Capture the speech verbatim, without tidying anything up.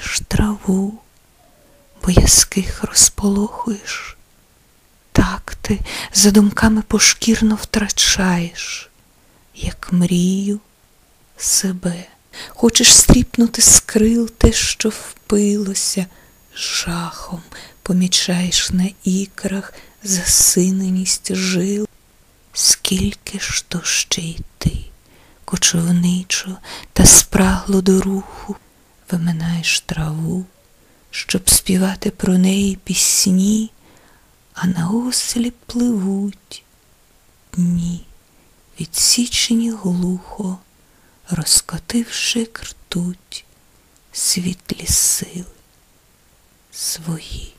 Стрижеш траву, боязких розполохуєш, так ти за думками пошкірно втрачаєш, як мрію, себе. Хочеш стріпнути з крил те, що впилося, жахом помічаєш на ікрах засиненість жил. Скільки ж то ще йти, кочовничо та спрагло до руху, виминаєш траву, щоб співати про неї пісні, а наосліп пливуть дні, відсічені глухо, розкотивши кртуть світлі сили свої.